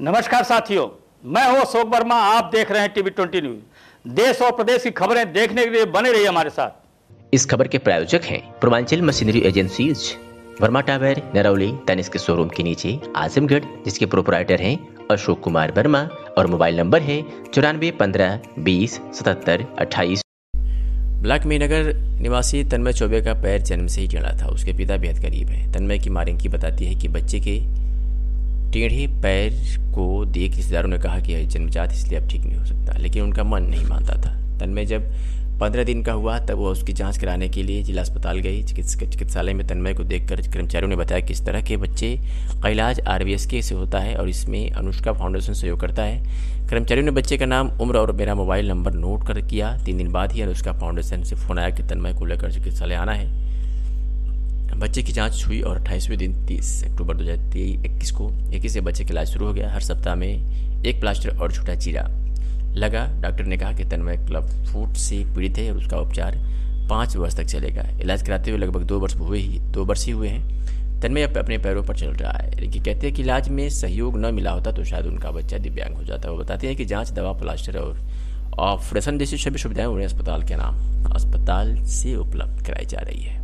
नमस्कार साथियों, मैं हूं अशोक वर्मा। आप देख रहे हैं टीवी 20 न्यूज। देश और प्रदेश की खबरें देखने के लिए बने रहिए हमारे साथ। इस खबर के प्रायोजक हैं Purvanchal machinery agency, Verma tower, Narauli, Tanishq के शोरूम के नीचे आजमगढ़, जिसके प्रोपराइटर हैं अशोक कुमार वर्मा और मोबाइल नंबर है 9415207728। ब्लैक मीर नगर निवासी तन्मय चौबे का पैर जन्म से ही टेढ़ा था। उसके पिता बेहद गरीब है। तन्मय की मारेंकी बताती है कि बच्चे के टेढ़े पैर को देख रिश्तेदारों ने कहा कि यह जन्मजात, इसलिए अब ठीक नहीं हो सकता, लेकिन उनका मन नहीं मानता था। तन्मय जब 15 दिन का हुआ तब वह उसकी जांच कराने के लिए जिला अस्पताल गई। चिकित्सालय में तन्मय को देखकर कर्मचारियों ने बताया कि इस तरह के बच्चे का इलाज RBSK से होता है और इसमें अनुष्का फाउंडेशन सहयोग करता है। कर्मचारियों ने बच्चे का नाम, उम्र और मेरा मोबाइल नंबर नोट कर किया। 3 दिन बाद ही अनुष्का फाउंडेशन से फ़ोन आया कि तन्मय को लेकर चिकित्सालय आना है। बच्चे की जांच हुई और 28वें दिन 30 अक्टूबर 2021 को 21 से बच्चे का इलाज शुरू हो गया। हर सप्ताह में एक प्लास्टर और छोटा चीरा लगा। डॉक्टर ने कहा कि तन्मय क्लब फूट से पीड़ित है और उसका उपचार 5 वर्ष तक चलेगा। इलाज कराते हुए लगभग 2 वर्ष ही हुए हैं। तन्मय अपने पैरों पर चल रहा है, लेकिन कहते हैं कि इलाज में सहयोग न मिला होता तो शायद उनका बच्चा दिव्यांग हो जाता। वो बताते हैं कि जाँच, दवा, प्लास्टर और ऑपरेशन जैसी सभी सुविधाएँ उन्हें अस्पताल से उपलब्ध कराई जा रही है।